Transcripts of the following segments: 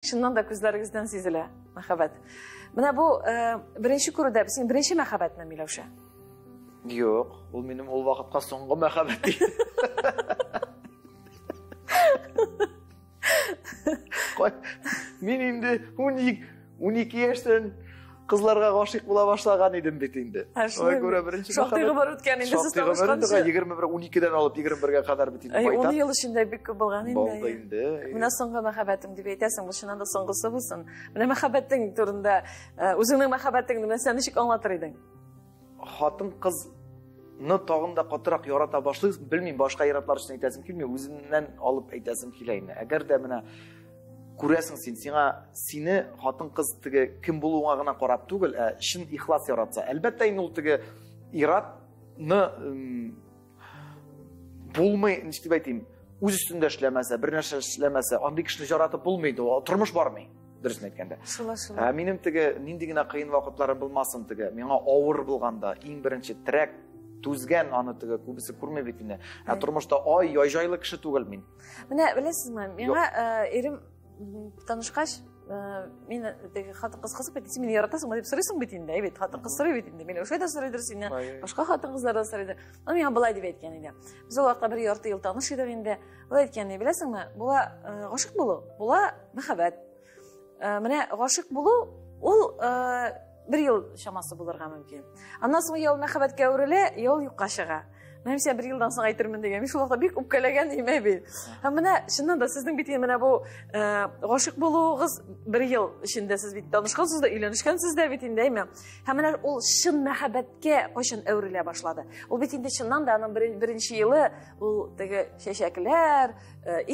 Shundan da ko'zlaringizdan sezilar muhabbat. Mana bu birinchi ko'ruvda bizning birinchi muhabbatni Milavsha. Yo'q, u mening o'l vaqtga so'nggi muhabbatim. Qo'y, men endi 12 yoshdan qizlarga g'oshiq bo'la boshlagan edim bet endi. Shunga ko'ra birinchi muhabbat bor o'tgan endi siz tanishgansiz. 21 dan olib 21 ga qadar bet endi. 10 yil shunday bek ko'p bo'lgan endi. Bo'ldi endi. Mana so'nggi muhabbatim deb aytasan, bu shundan da so'nggisi bo'lsin. Mana muhabbatning turida o'zingning muhabbatingni nimani ishik anlatar eding? Xotin qizni tog'inda qotiroq yorata boshlaysiz, bilmayman boshqa yaratlar uchun aytasim kelmay, o'zimdan olib aytasim kelayni. Agarda mana ko'rasan senga seni xotin qiz tiga kim bo'lganligini qarab tugul, ishni ixlos yaratsa, albatta uni tiga iratni bo'lmay, nechib aytim, o'z ustida ishlamasa, bir narsa ishlamasa, ondik ishni yaratib bo'lmaydi, turmush bormi? Durusini aytganda. Mening tiga nindigina qiyin vaqtlarim bilmasin tiga, menga og'ir bo'lganda eng birinchi tirak tuzgan ona tiga ko'bisi ko'rmay bitini. Turmushda oy yoy joyli kishi tugul men. Mana bilasizmi, menga erim tanışkaç, min hatun kız kızı bitiyor, min yaratası mı diye soruyorsun bitinde, evet hatun kız soruyor bitinde, min uşağı da soruyor dersin ya, başka hatun kızlar da soruyor, ama min hablay diye etken ya, biz o vakta bir yartı yıl tanıştık da binde, hablay etken ya, bilesin mi, bula aşık bulu, bula muhabbet, mine aşık bulu, ol bir yıl şaması bulur mümkün, anlasın ya ol muhabbet kavurle, ya ol yukaşıga. Мен сен bir yıldan sonra aytırmın degan. Şu vaqtda bek o'pkalagan deymaydi. Mana shundan da sizning bitin mana bu g'oshiq bo'lug'iz bir yil ichida siz bitta tanishgansizda, uylanishgansizda bitindaymi? Hammalar u shin muhabbatga qo'shin avrila boshladi. U bitinda shundan da anan birinchi yili u dega shashaklar,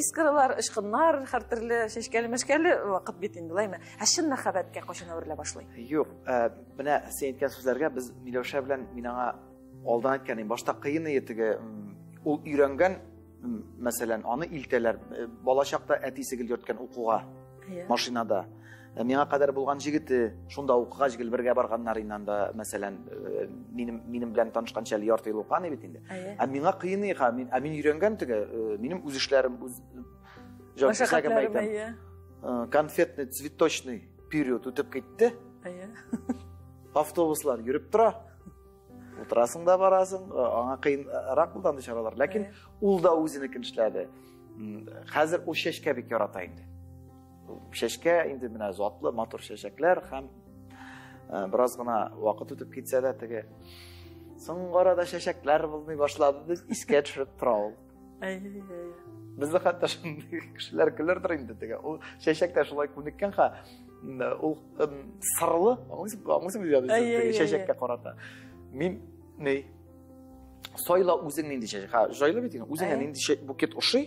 iskiralar, ishqinlar, har turli shashkali mashkali vaqt bitindaymi? Shin muhabbatga qo'shin avrila boshlaydi. Yo'q, mana sen aytgan so'zlarga biz Milavsha bilan menga Aldan etkenin başta kıyını yetige o ürengen mesela anı ilteler balaşakta etisi gül yurtken okuğa maşinada. Mena kadar bulgan jigiti şunda okuğa jigil birge barganlar inanda mesela benim bilen tanışkan şeli yartı yıl okan ebitinde. Mena kıyını yıka, min ürengen tige benim uz işlerim uz konfetni, cvitochni period ötüp gitti. Avtobuslar yürüp tura. O'tirasing da barasing, ona qiyinroq bo'ldi choralar, lekin ul da o'zinikini ishladi. Hozir o'sha shashkabek yorataydi. Shashka endi mana zotli motor shashaklar ham birozgina vaqt o'tib ketsa-da, taga so'nggi orada shashaklar bo'lmay boshladi, biz iskga tushib turamiz. Bizni hatto shunday kishilar kuldirdi degan. U shashakda shunday ko'nikkan ha, u sirli, o'zi biladi shashakka qarata. Min ne? Soyla uzun indişe. Ha, soyla bitin. Uzun indişe buket oşi.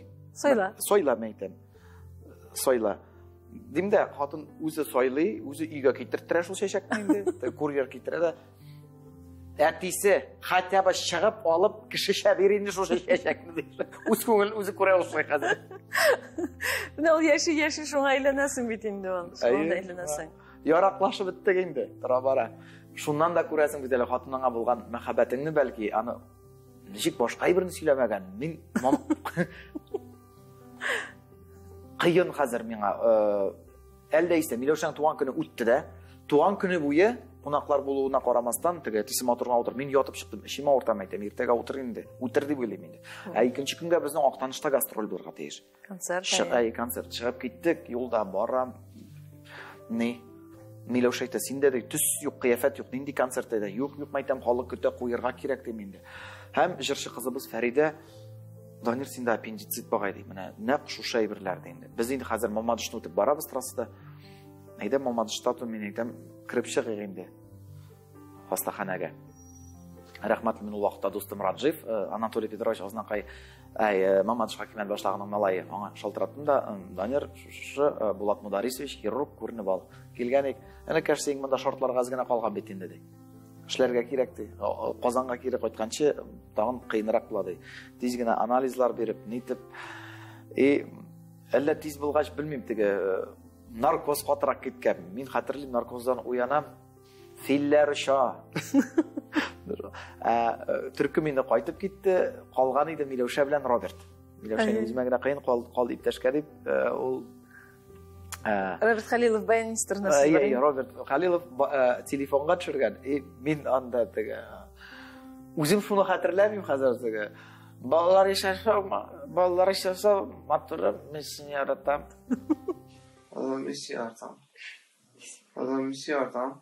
Soyla. Soyla meyten. Soyla. Dimde hatun uzun soylayı, uzun iğga kitre treşul şeşek miydi? Kuryer kitre de. Ertesi, hatta baş şagap alıp kışışa verindi şu şeşek miydi? Uzun uzun kuryer olsun kadar. Ne ol yaşı şuna eğlenesin bitindi on. Şuna eğlenesin. Yaraklaşıp bitti gindi. Trabara. Şundan da ko'rasan güzel xotinga bo'lgan muhabbatingni balki ana nechik boshqa birini siylamagan. Men qiyin hozir menga aldaysa Milavshaning tuan kuni o'tdi-da. Tuan kuni bo'yi qonaqlar bo'luviga qaramasdan tiga tisim o'tirgan o'tir. Men yotib chiqdim, ishimni o'rtamay aytdim, ertaga o'tiringdi. O'tirdi bo'ylay menda. Ikkinchi kunga bizni Oqtanishda gastrol bo'lgan deyish. Konsert. Konsert chiqib ketdik, yo'lda boram. Ne? Milavsha aytdi, senda tus yo'q, qiyofat yo'q, nindi konsertda yo'q aytam, holi ko'ta qo'yirga kerak deb menda. Ham jirshi qizimiz Farida Donir senda appenditsit bo'lgan edi. Mana naq shushay birlarda endi. Biz endi hozir Mamadishni o'tib boramiz trassada. Ayda Mamadishda men aytam, kirib chiqing endi. Xastaxonaga. Rahmatli men u vaqtda do'stim Rajiv, Anatoliy Petrovich Oznaqay Mamadish Hakimat boshlig'ining malayi ona shaltiratdim-da, Donir shu Bulat Mudarisovich kirib ko'rinib oldi. Kelganik, ana kashsang bunda shartlarga ozgina qolgan betin dedi. Ishlarga kerakdi. Qozonga kerak qaytgancha tag'in qiyinroq bo'ladi. Tezgina analizlar berib, netib alla tez bo'lg'ach bilmayman dega narkoz qotirib ketgan. Men xatirlim narkozdan o'yanam. Fillar sho. Turkum endi qaytib ketdi, qolgan edi Milavsha bilan Robert. Milavsha o'zimagina qiyin qoldi, ittashka deb, u Robert Khalilov Bayernster nasıl? Evet, Robert Khalilov telefonga düşürgen. Min anda tıga. Uzun şunu hatırlamıyorum hazır tıga. Ballar yaşarsa matura mesini yaratam. Adam mesini yaratam.